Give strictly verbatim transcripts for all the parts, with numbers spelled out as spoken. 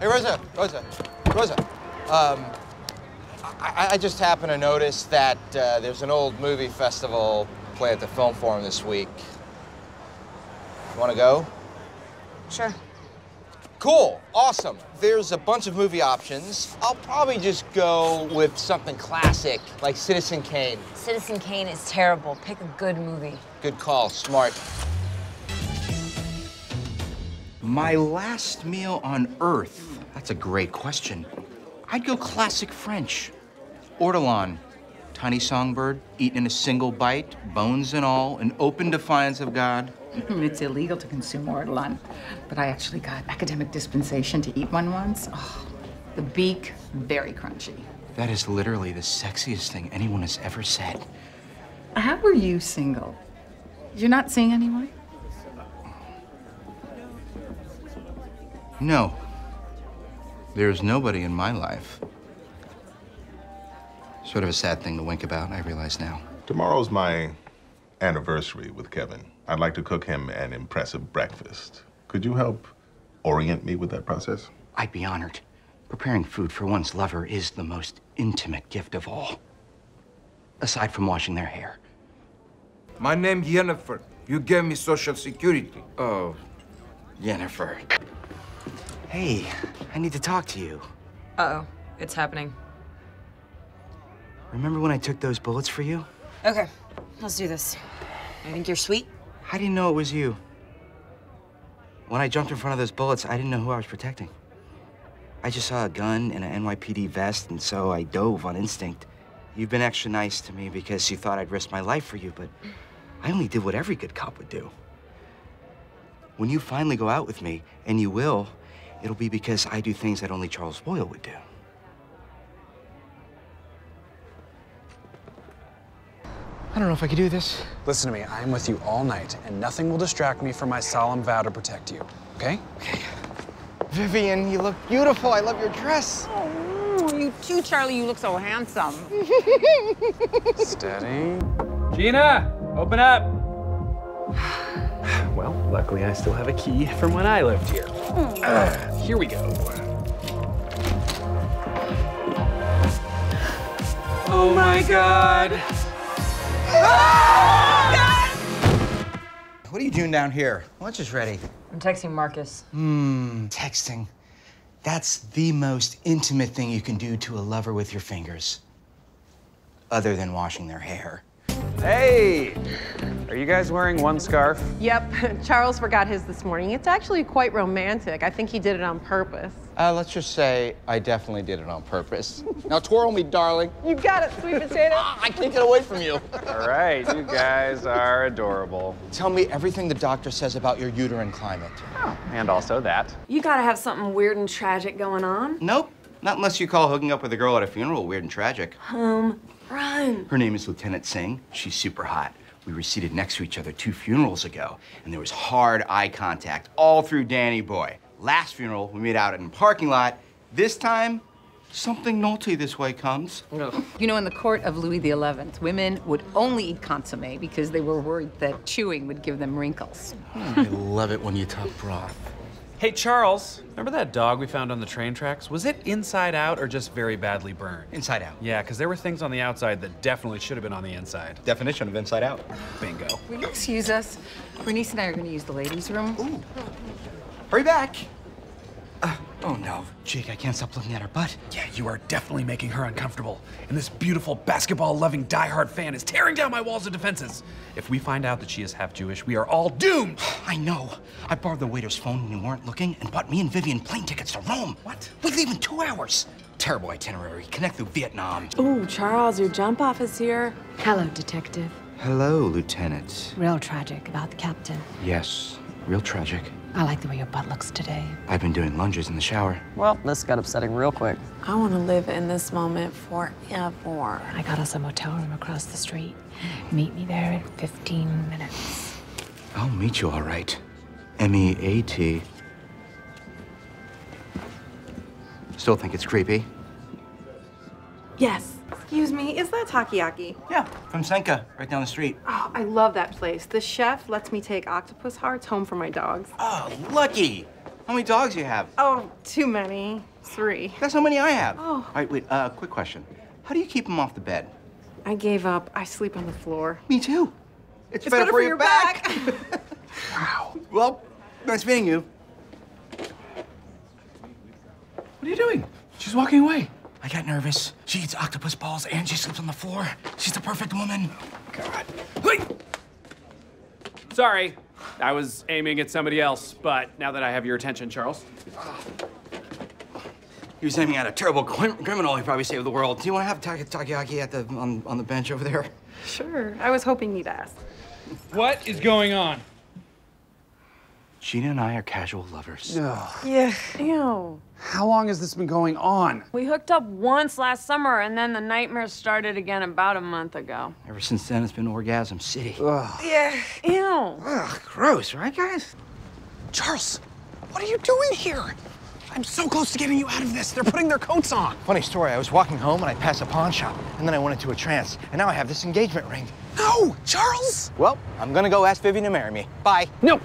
Hey, Rosa, Rosa, Rosa. Um, I, I just happened to notice that uh, there's an old movie festival play at the Film Forum this week. You want to go? Sure. Cool, awesome. There's a bunch of movie options. I'll probably just go with something classic, like Citizen Kane. Citizen Kane is terrible. Pick a good movie. Good call, smart. My last meal on Earth. That's a great question. I'd go classic French. Ortolan, tiny songbird, eaten in a single bite, bones and all, in open defiance of God. It's illegal to consume ortolan, but I actually got academic dispensation to eat one once. Oh, the beak, very crunchy. That is literally the sexiest thing anyone has ever said. How were you single? You're not seeing anyone? No. There's nobody in my life. Sort of a sad thing to wink about, I realize now. Tomorrow's my anniversary with Kevin. I'd like to cook him an impressive breakfast. Could you help orient me with that process? I'd be honored. Preparing food for one's lover is the most intimate gift of all, aside from washing their hair. My name's Yennefer. You gave me social security. Oh, Yennefer. Hey, I need to talk to you. Uh-oh, it's happening. Remember when I took those bullets for you? Okay, let's do this. I think you're sweet. I didn't know it was you. When I jumped in front of those bullets, I didn't know who I was protecting. I just saw a gun and an N Y P D vest, and so I dove on instinct. You've been extra nice to me because you thought I'd risk my life for you, but I only did what every good cop would do. When you finally go out with me, and you will, it'll be because I do things that only Charles Boyle would do. I don't know if I could do this. Listen to me, I am with you all night, and nothing will distract me from my solemn vow to protect you, okay? Okay. Vivian, you look beautiful. I love your dress. Oh, you too, Charlie. You look so handsome. Steady. Gina, open up. Well, luckily I still have a key from when I lived here. Mm. Uh, here we go. Oh my God. What are you doing down here? Lunch is ready. I'm texting Marcus. Hmm, texting. That's the most intimate thing you can do to a lover with your fingers. Other than washing their hair. Hey! Are you guys wearing one scarf? Yep. Charles forgot his this morning. It's actually quite romantic. I think he did it on purpose. Uh, let's just say I definitely did it on purpose. Now twirl me, darling. You got it, sweet potato. Ah, I can't get away from you. All right, you guys are adorable. Tell me everything the doctor says about your uterine climate. Oh, and also that. You gotta have something weird and tragic going on. Nope. Not unless you call hooking up with a girl at a funeral weird and tragic. Home run. Her name is Lieutenant Singh. She's super hot. We were seated next to each other two funerals ago, and there was hard eye contact all through Danny Boy. Last funeral, we made out in a parking lot. This time, something naughty this way comes. Ugh. You know, in the court of Louis the eleventh, women would only eat consommé because they were worried that chewing would give them wrinkles. Oh, I love it when you talk broth. Hey, Charles, remember that dog we found on the train tracks? Was it inside out or just very badly burned? Inside out. Yeah, because there were things on the outside that definitely should have been on the inside. Definition of inside out. Bingo. Will you excuse us? Bernice and I are going to use the ladies' room. Ooh. Hurry back. Uh, oh, no. Jake, I can't stop looking at her butt. Yeah, you are definitely making her uncomfortable. And this beautiful, basketball-loving, diehard fan is tearing down my walls of defenses. If we find out that she is half Jewish, we are all doomed. I know. I borrowed the waiter's phone when you weren't looking and bought me and Vivian plane tickets to Rome. What? We're leaving two hours. Terrible itinerary. Connect through Vietnam. Ooh, Charles, your jump off is here. Hello, detective. Hello, Lieutenant. Real tragic about the captain. Yes, real tragic. I like the way your butt looks today. I've been doing lunges in the shower. Well, this got upsetting real quick. I want to live in this moment forever. I got us a motel room across the street. Meet me there in fifteen minutes. I'll meet you all right. M E A T. Still think it's creepy? Yes. Excuse me, is that takoyaki? Yeah, from Senka, right down the street. Oh, I love that place. The chef lets me take octopus hearts home for my dogs. Oh, lucky. How many dogs you have? Oh, too many. Three. That's how many I have. Oh. All right, wait, uh, quick question. How do you keep them off the bed? I gave up. I sleep on the floor. Me too. It's, it's better, better for, for your back. back. Wow. Well, nice meeting you. What are you doing? She's walking away. I got nervous. She eats octopus balls and she sleeps on the floor. She's the perfect woman. God. Sorry, I was aiming at somebody else, but now that I have your attention, Charles. He was aiming at a terrible criminal who probably saved the world. Do you want to have takoyaki at the on, on the bench over there? Sure. I was hoping you'd ask. What is going on? Gina and I are casual lovers. Ugh. Yeah. Ew. How long has this been going on? We hooked up once last summer, and then the nightmares started again about a month ago. Ever since then, it's been orgasm city. Ugh. Yeah. Ew. Ugh, gross, right, guys? Charles, what are you doing here? I'm so close to getting you out of this. They're putting their coats on. Funny story, I was walking home and I passed a pawn shop, and then I went into a trance, and now I have this engagement ring. No, Charles! Well, I'm gonna go ask Vivian to marry me. Bye. No.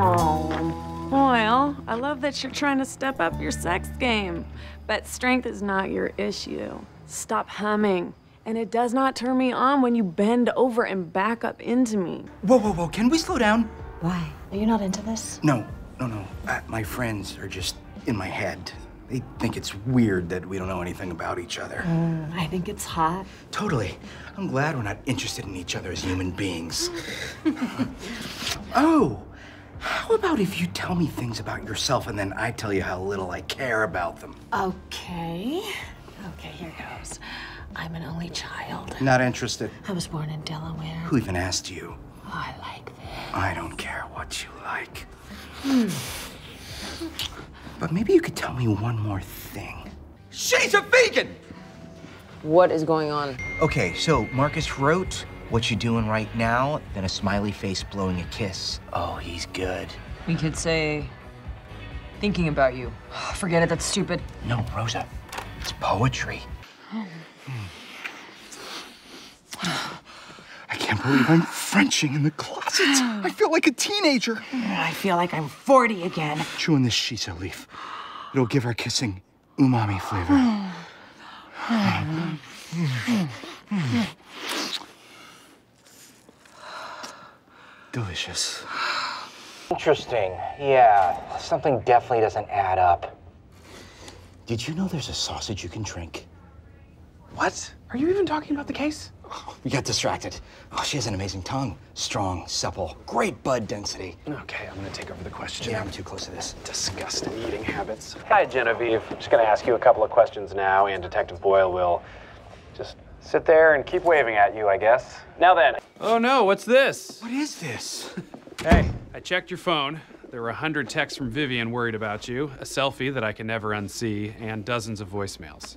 Oh, Boyle, I love that you're trying to step up your sex game, but strength is not your issue. Stop humming. And it does not turn me on when you bend over and back up into me. Whoa, whoa, whoa, can we slow down? Why? Are you not into this? No, no, no. Uh, my friends are just in my head. They think it's weird that we don't know anything about each other. Mm, I think it's hot. Totally. I'm glad we're not interested in each other as human beings. Oh, how about if you tell me things about yourself and then I tell you how little I care about them? Okay. Okay, here goes. I'm an only child. Not interested. I was born in Delaware. Who even asked you? Oh, I like this. I don't care what you like. Mm. But maybe you could tell me one more thing. She's a vegan! What is going on? Okay, so Marcus wrote, what you doing right now, then a smiley face blowing a kiss. Oh, he's good. We could say, thinking about you. Forget it, that's stupid. No, Rosa, it's poetry. Oh. Mm. I can't believe I'm Frenching in the closet. I feel like a teenager. I feel like I'm forty again. Chewing this shiso leaf. It'll give our kissing umami flavor. Delicious. Interesting. Yeah, something definitely doesn't add up. Did you know there's a sausage you can drink? What? Are you even talking about the case? Oh, we got distracted. Oh, she has an amazing tongue. Strong, supple, great bud density. Okay, I'm gonna take over the question. Yeah, I'm too close to this. Disgusting eating habits. Hi, Genevieve. I'm just gonna ask you a couple of questions now, and Detective Boyle will just sit there and keep waving at you, I guess. Now then. Oh no, what's this? What is this? Hey, I checked your phone. There were a hundred texts from Vivian worried about you, a selfie that I can never unsee, and dozens of voicemails.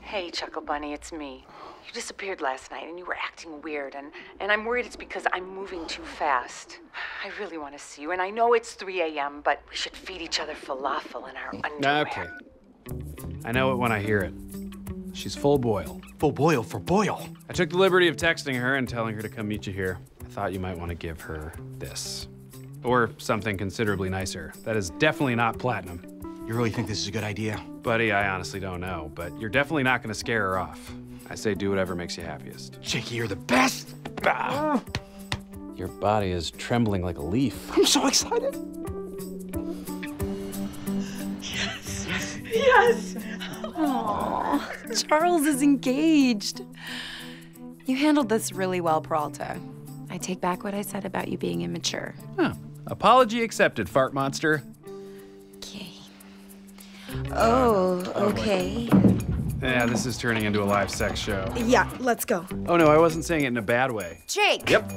Hey, Chuckle Bunny, it's me. You disappeared last night and you were acting weird, and, and I'm worried it's because I'm moving too fast. I really want to see you, and I know it's three A M, but we should feed each other falafel in our underwear. Okay. I know it when I hear it. She's full Boyle. Full Boyle for Boyle. I took the liberty of texting her and telling her to come meet you here. I thought you might want to give her this. Or something considerably nicer. That is definitely not platinum. You really think this is a good idea? Buddy, I honestly don't know, but you're definitely not gonna scare her off. I say do whatever makes you happiest. Jakey, you're the best! Ah. Your body is trembling like a leaf. I'm so excited! Yes! Yes! Yes! Oh, Charles is engaged. You handled this really well, Peralta. I take back what I said about you being immature. Huh. Apology accepted, fart monster. Oh, okay. Yeah, this is turning into a live sex show. Yeah, let's go. Oh, no, I wasn't saying it in a bad way. Jake! Yep.